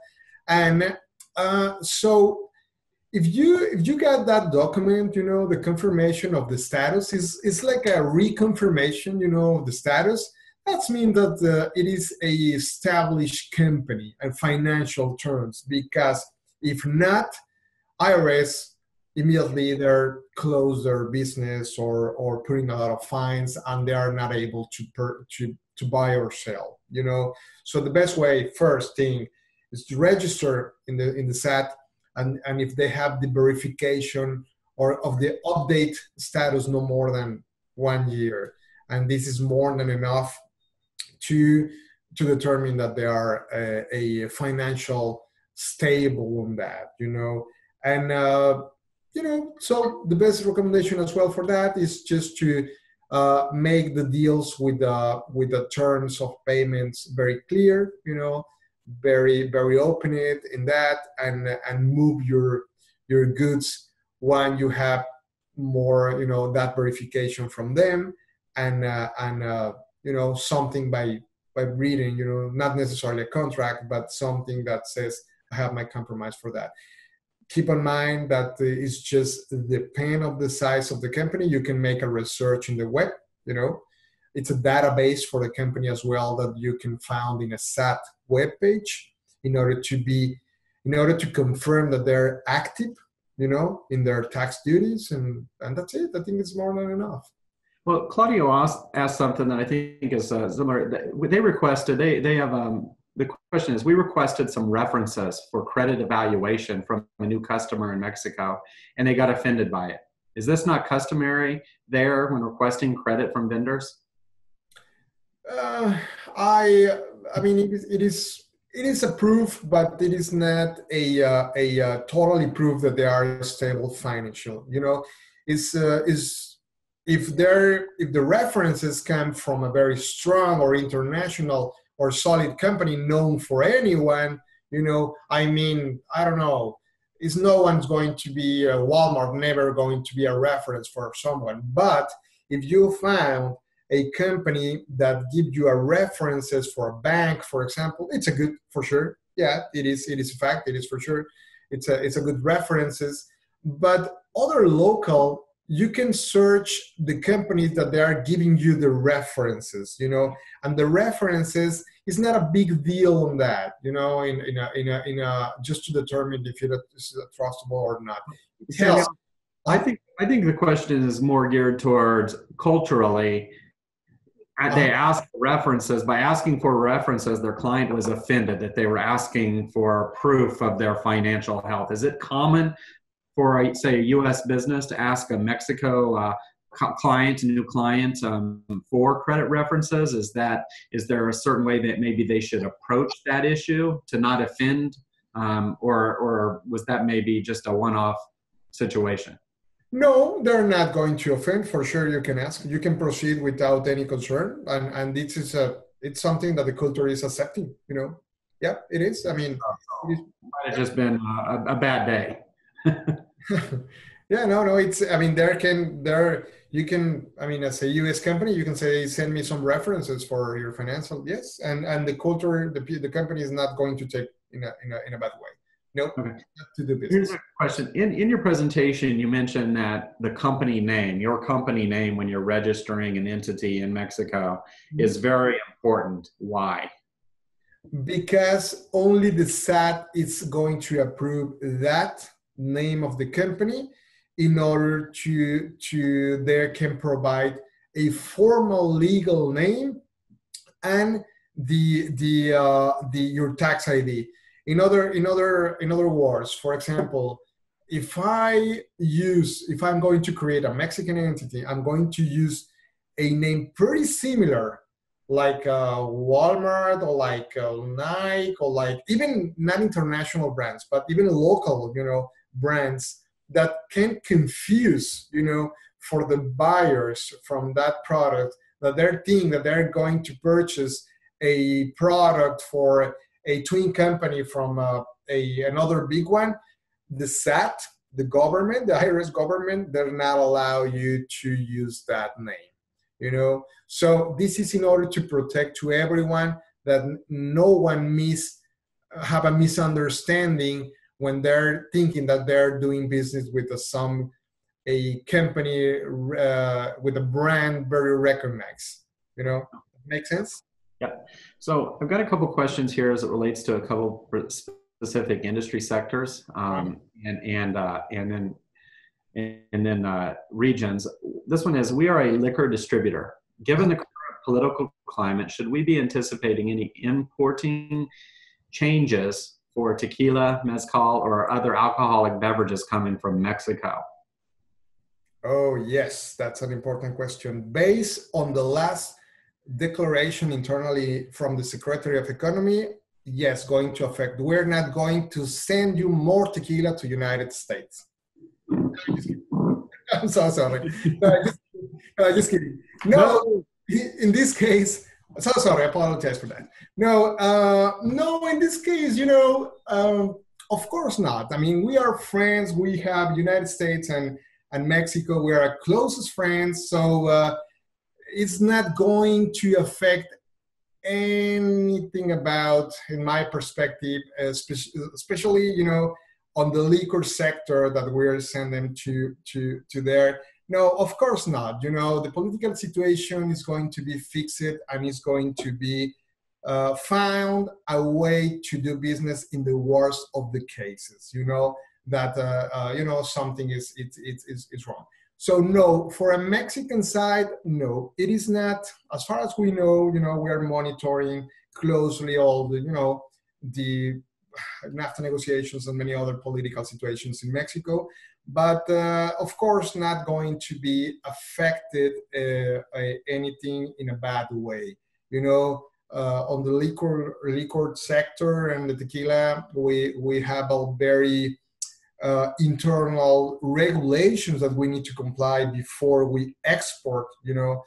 And so if you got that document, the confirmation of the status is like a reconfirmation, of the status. That means that it is a established company in financial terms, because if not, IRS immediately they're close their business or putting a lot of fines, and they are not able to buy or sell. So the best way, first thing, is to register in the SAT, and if they have the verification or of the update status no more than 1 year, and this is more than enough to determine that they are a financial stable on that. And so the best recommendation as well for that is just to make the deals with the terms of payments very clear, very, very open it in that, and move your goods when you have more, that verification from them, and something by reading, not necessarily a contract, but something that says I have my compromise for that. Keep in mind that it's just depend on the size of the company. You can make a research in the web, It's a database for the company as well that you can find in a SAT webpage in order to confirm that they're active, in their tax duties, and that's it. I think it's more than enough. Well, Claudio asked something that I think is similar. They requested, they have the question is, we requested some references for credit evaluation from a new customer in Mexico, and they got offended by it. Is this not customary there when requesting credit from vendors? I mean, it is a proof, but it is not a totally proof that they are stable financial. It's If the references come from a very strong or international or solid company known for anyone, you know, I mean, I don't know, is no one's going to be Walmart, never going to be a reference for someone. But if you found a company that gives you a references for a bank, for example, it's a good, for sure. Yeah, it is a fact, it is for sure. It's a good references. But other local, you can search the companies that they are giving you the references, you know, and the references is not a big deal on that, you know, just to determine if it's trustable or not. Yes. I think the question is more geared towards culturally. They ask for references. By asking for references, their client was offended that they were asking for proof of their financial health. Is it common for, say, a U.S. business to ask a Mexico client, a new client, for credit references? Is there a certain way that maybe they should approach that issue to not offend, or was that maybe just a one-off situation? No, they're not going to offend. For sure, you can ask. You can proceed without any concern, and it's something that the culture is accepting. You know, yeah, it is. I mean, it might have just been a bad day. Yeah, no, it's, I mean, I mean, as a U.S. company, you can say, send me some references for your financial, yes, and the culture, the company is not going to take in a bad way. No, okay. Not to do business. Here's a question. In your presentation, you mentioned that the company name, your company name when you're registering an entity in Mexico, is very important. Why? Because only the SAT is going to approve that name of the company in order to they can provide a formal legal name and your tax ID. In other words, for example, if I'm going to create a Mexican entity, I'm going to use a name pretty similar, like Walmart or like Nike or like even not international brands, but even local, you know, brands that can confuse, you know, for the buyers from that product, that they're thinking that they're going to purchase a product for a twin company from another big one. The SAT, the government, the IRS government, they're not allow you to use that name, you know? So this is in order to protect to everyone that no one have a misunderstanding when they're thinking that they're doing business with a company with a brand very recognized, you know? Make sense? Yeah. So I've got a couple questions here as it relates to a couple specific industry sectors, and then regions. This one is: we are a liquor distributor. Given the current political climate, should we be anticipating any importing changes for tequila, mezcal, or other alcoholic beverages coming from Mexico? Oh yes, that's an important question. Based on the last declaration internally from the Secretary of Economy, yes, going to affect. We're not going to send you more tequila to United States. I'm so sorry. Just kidding. No, in this case, so sorry, I apologize for that. No, in this case, you know, of course not. I mean, we are friends. We have United States and Mexico. We are our closest friends. So, it's not going to affect anything about, in my perspective, especially, you know, on the liquor sector that we're sending to there. No, of course not. You know, the political situation is going to be fixed and it's going to be found a way to do business in the worst of the cases, you know, that, you know, something is wrong. So no, for a Mexican side, no, it is not. As far as we know, you know, we are monitoring closely all the, you know, the NAFTA negotiations and many other political situations in Mexico, but of course not going to be affected by anything in a bad way. You know, on the liquor sector and the tequila, we have a very internal regulations that we need to comply before we export, you know.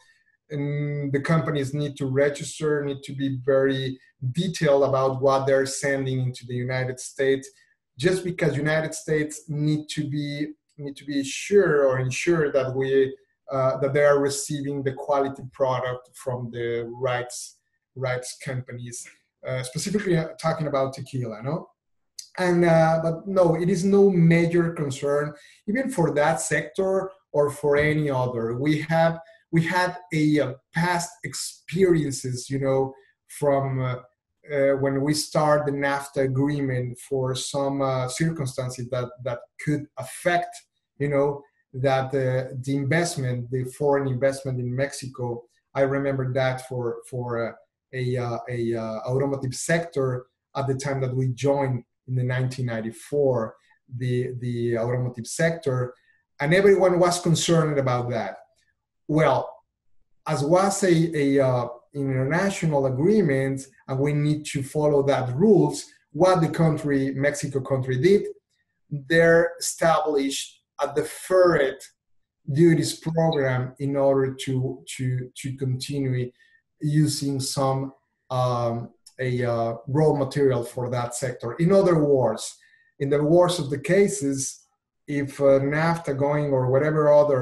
And the companies need to register, need to be very detailed about what they're sending into the United States, just because United States need to be sure or ensure that that they are receiving the quality product from the rights companies, specifically talking about tequila, no? And but no, it is no major concern even for that sector or for any other. We had a past experiences, you know, from when we start the NAFTA agreement for some circumstances that could affect, you know, that the investment, the foreign investment in Mexico. I remember that for a automotive sector at the time that we joined in the 1994, the automotive sector, and everyone was concerned about that. Well, as was a international agreement, and we need to follow that rules, what the country, Mexico country, did, they established a deferred duties program in order to continue using some raw material for that sector. In other words, in the worst of the cases, if NAFTA going or whatever other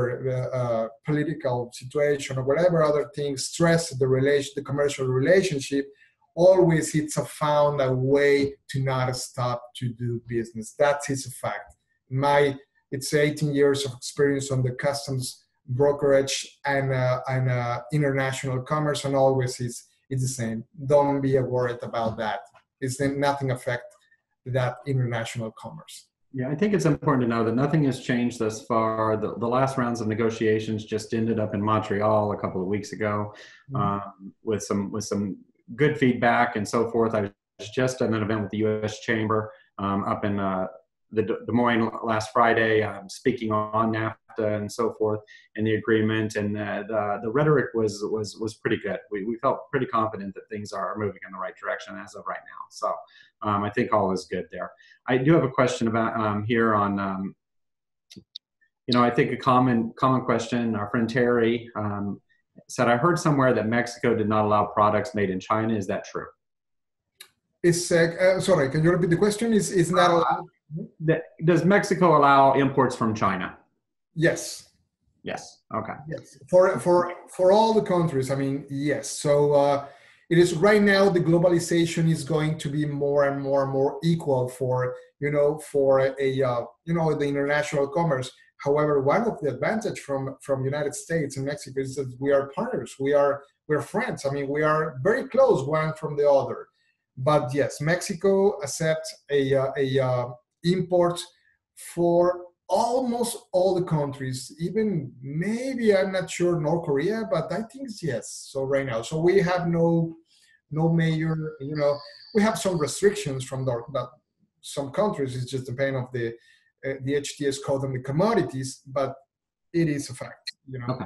political situation or whatever other thing stress the commercial relationship, always it's found a way to not stop to do business. That is a fact. It's 18 years of experience on the customs brokerage and international commerce, and always it's the same. Don't be worried about that. It's nothing affect that international commerce. Yeah, I think it's important to know that nothing has changed thus far. The last rounds of negotiations just ended up in Montreal a couple of weeks ago, with some good feedback and so forth. I was just at an event with the U.S. Chamber up in the Des Moines last Friday, speaking on NAFTA and so forth and the agreement. And the rhetoric was pretty good. We felt pretty confident that things are moving in the right direction as of right now. So I think all is good there. I do have a question about here on, you know, I think a common question. Our friend Terry said, I heard somewhere that Mexico did not allow products made in China. Is that true? Sorry, can you repeat the question? Is not allowed? Does Mexico allow imports from China? Yes. Yes. Okay. Yes. For all the countries, I mean, yes. So it is right now the globalization is going to be more and more equal for the international commerce. However, one of the advantage from United States and Mexico is that we are partners. We're friends. I mean, we are very close one from the other. But yes, Mexico accepts a import for almost all the countries, even maybe I'm not sure North Korea, but I think it's yes. So right now, so we have no major, you know, we have some restrictions from some countries. It's just the pain of the HTS code on the commodities, but it is a fact, you know. Okay.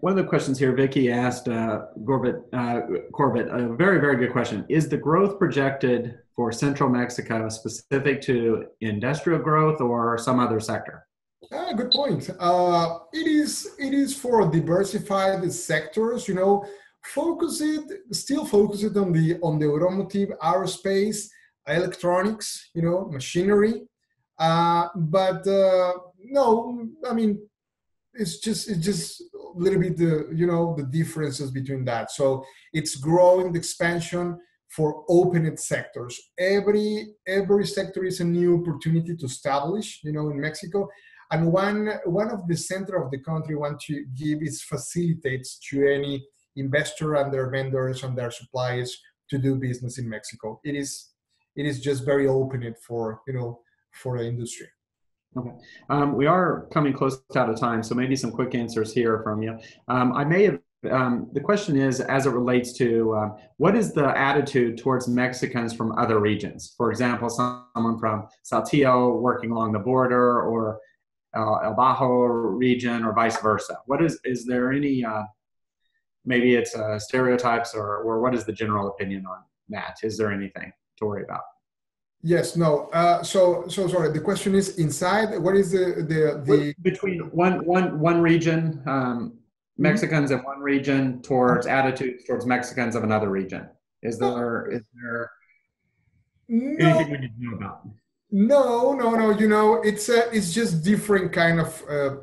One of the questions here, Vicky asked Corbett, a very, very good question. Is the growth projected for Central Mexico specific to industrial growth or some other sector? Good point. It is for diversified sectors, you know, still focused on the automotive, aerospace, electronics, you know, machinery. No, I mean, it's just a little bit the differences between that. So it's growing the expansion for open sectors. Every sector is a new opportunity to establish, you know, in Mexico. And one of the center of the country want to give is facilitates to any investor and their vendors and their suppliers to do business in Mexico. It is just very open for, you know, for the industry. Okay. We are coming close out of time, so maybe some quick answers here from you. The question is, as it relates to what is the attitude towards Mexicans from other regions? For example, someone from Saltillo working along the border, or El Bajo region, or vice versa. What is there any, maybe it's stereotypes, or what is the general opinion on that? Is there anything to worry about? Yes, no. So sorry. The question is inside. What is the between one region, Mexicans in one region towards attitudes towards Mexicans of another region? Is there anything we need to know about? No. You know, it's just different kind of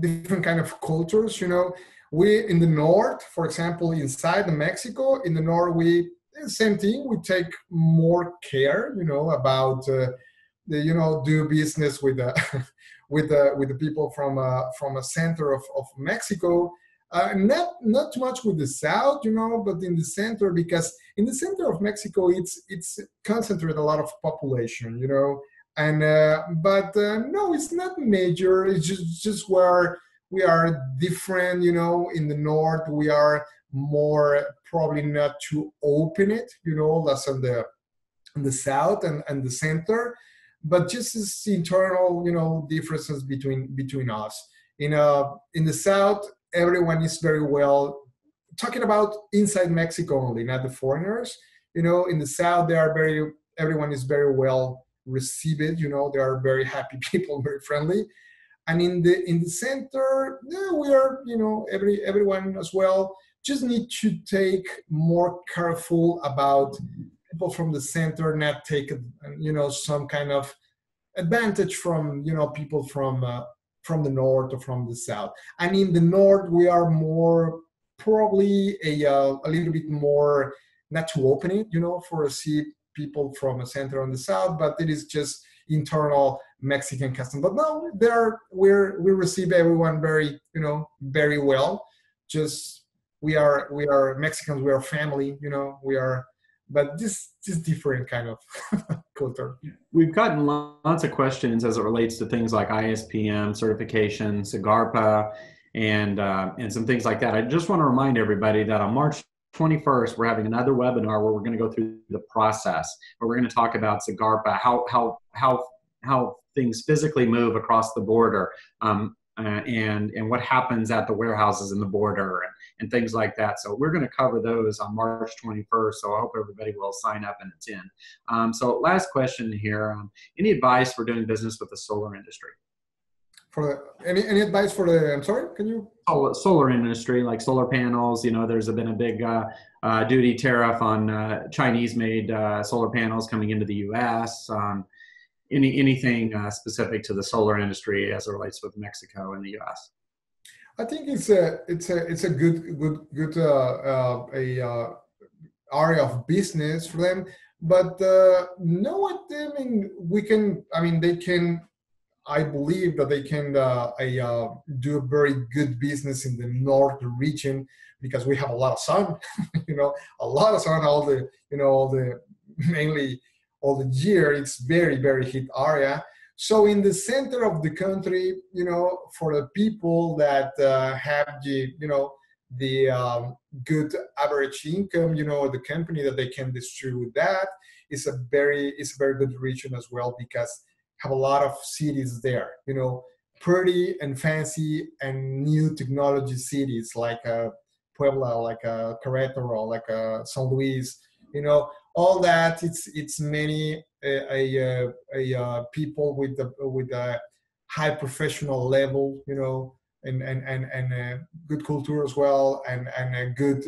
different kind of cultures. You know, we in the north, for example, inside Mexico, in the north we. Same thing, we take more care, you know, about do business with the people from a center of Mexico. Not too much with the south, you know, but in the center, because in the center of Mexico it's concentrated a lot of population, you know, and no, it's not major. It's just where we are different, you know. In the north we are more probably not to open it, you know, less on the south and the center, but just this internal, you know, differences between us. In the south, everyone is very well talking about inside Mexico only, not the foreigners. You know, in the south, everyone is very well received. You know, they are very happy people, very friendly, and in the center, yeah, we are, you know, everyone as well. Just need to take more careful about people from the center not take, you know, some kind of advantage from, you know, people from the north or from the south. And in the north, we are more probably a little bit more not to open it, you know, for see people from the center and the south, but it is just internal Mexican custom. But no, we receive everyone very, you know, very well. Just we are Mexicans, we are family, you know, we are, but this different kind of culture. We've gotten lots of questions as it relates to things like ISPM, certification, SIGARPA, and some things like that. I just want to remind everybody that on March 21st, we're having another webinar where we're going to go through the process, where we're going to talk about SIGARPA, how things physically move across the border, and what happens at the warehouses in the border and things like that. So we're going to cover those on March 21st. So I hope everybody will sign up and attend. So last question here: any advice for doing business with the solar industry? For any advice for the? I'm sorry, can you? Oh, solar industry, like solar panels. You know, there's been a big duty tariff on Chinese-made solar panels coming into the U.S. Anything specific to the solar industry as it relates with Mexico and the U.S.? I think it's a good area of business for them. But I believe that they can do a very good business in the north region because we have a lot of sun, you know, a lot of sun all the year. It's very, very hot area. So in the center of the country, you know, for the people that have the good average income, you know, the company that they can distribute that is a very good region as well, because have a lot of cities there, you know, pretty and fancy and new technology cities like Puebla, like Querétaro, like San Luis, you know. All that it's many people with a high professional level, you know, and good culture as well, and a good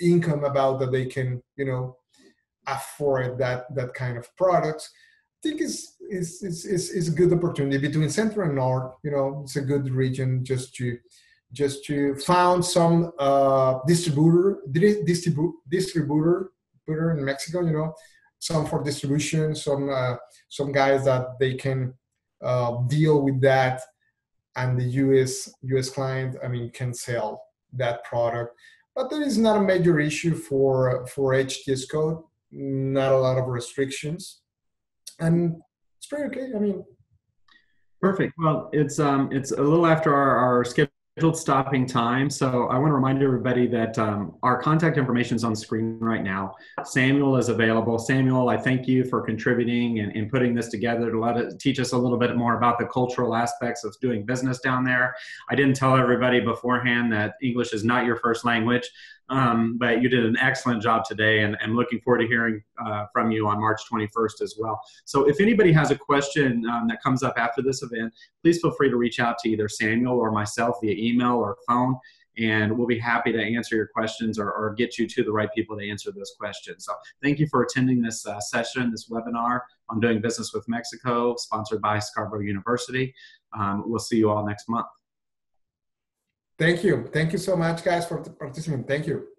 income about that they can, you know, afford that kind of products. I think it's a good opportunity between center and north. You know, it's a good region just to found some distributor. In Mexico, you know, some for distribution, some guys that they can deal with that, and the U.S. client, I mean, can sell that product. But there is not a major issue for HTS code, not a lot of restrictions, and it's pretty okay. I mean, perfect. Well, it's a little after our schedule. Stopping time. So I want to remind everybody that our contact information is on the screen right now. Samuel is available. Samuel, I thank you for contributing and putting this together to teach us a little bit more about the cultural aspects of doing business down there. I didn't tell everybody beforehand that English is not your first language. But you did an excellent job today, and I'm looking forward to hearing from you on March 21st as well. So if anybody has a question that comes up after this event, please feel free to reach out to either Samuel or myself via email or phone, and we'll be happy to answer your questions or get you to the right people to answer those questions. So thank you for attending this session, this webinar on Doing Business with Mexico, sponsored by Scarborough University. We'll see you all next month. Thank you. Thank you so much, guys, for participating. Thank you.